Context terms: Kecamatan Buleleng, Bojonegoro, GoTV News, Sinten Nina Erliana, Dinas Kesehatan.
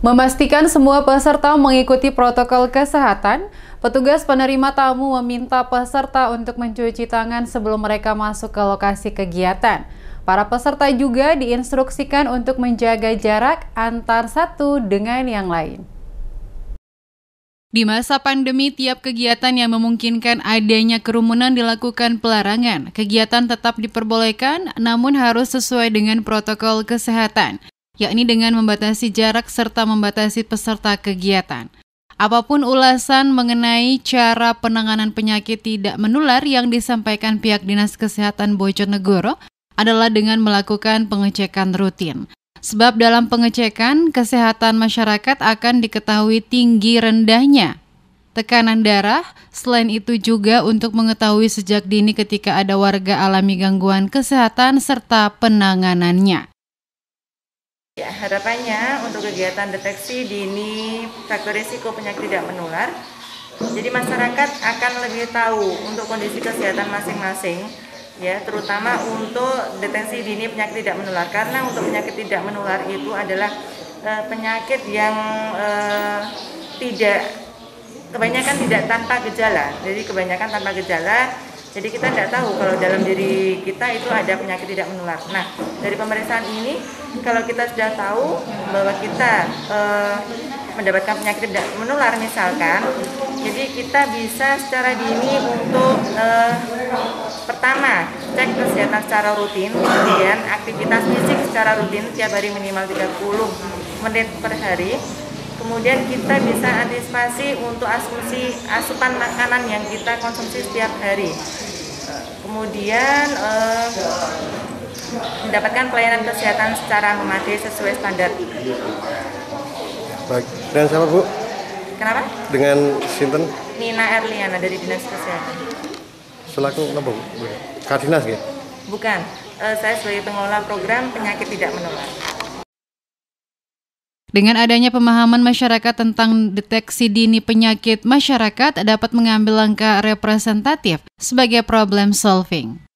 Memastikan semua peserta mengikuti protokol kesehatan, petugas penerima tamu meminta peserta untuk mencuci tangan sebelum mereka masuk ke lokasi kegiatan. Para peserta juga diinstruksikan untuk menjaga jarak antar satu dengan yang lain. Di masa pandemi, tiap kegiatan yang memungkinkan adanya kerumunan dilakukan pelarangan. Kegiatan tetap diperbolehkan, namun harus sesuai dengan protokol kesehatan, yakni dengan membatasi jarak serta membatasi peserta kegiatan. Apapun ulasan mengenai cara penanganan penyakit tidak menular yang disampaikan pihak Dinas Kesehatan Bojonegoro adalah dengan melakukan pengecekan rutin. Sebab dalam pengecekan, kesehatan masyarakat akan diketahui tinggi rendahnya tekanan darah. Selain itu juga untuk mengetahui sejak dini ketika ada warga alami gangguan kesehatan serta penanganannya. Ya, harapannya untuk kegiatan deteksi dini faktor risiko penyakit tidak menular, jadi masyarakat akan lebih tahu untuk kondisi kesehatan masing-masing. Ya, terutama untuk deteksi dini penyakit tidak menular, karena untuk penyakit tidak menular itu adalah penyakit yang kebanyakan tidak tanpa gejala. Jadi kebanyakan tanpa gejala, jadi kita tidak tahu kalau dalam diri kita itu ada penyakit tidak menular. Nah, dari pemeriksaan ini kalau kita sudah tahu bahwa kita mendapatkan penyakit tidak menular misalkan, jadi kita bisa secara dini untuk pertama cek kesehatan secara rutin, kemudian aktivitas fisik secara rutin tiap hari minimal 30 menit per hari, kemudian kita bisa antisipasi untuk asupan makanan yang kita konsumsi setiap hari, kemudian mendapatkan pelayanan kesehatan secara memadai sesuai standar. Baik, dengan siapa Bu? Kenapa? Dengan Sinten Nina Erliana dari Dinas Kesehatan. Selaku apa Bu? Kadinas ya? Bukan, saya sebagai pengelola program penyakit tidak menular. Dengan adanya pemahaman masyarakat tentang deteksi dini penyakit, masyarakat dapat mengambil langkah representatif sebagai problem solving.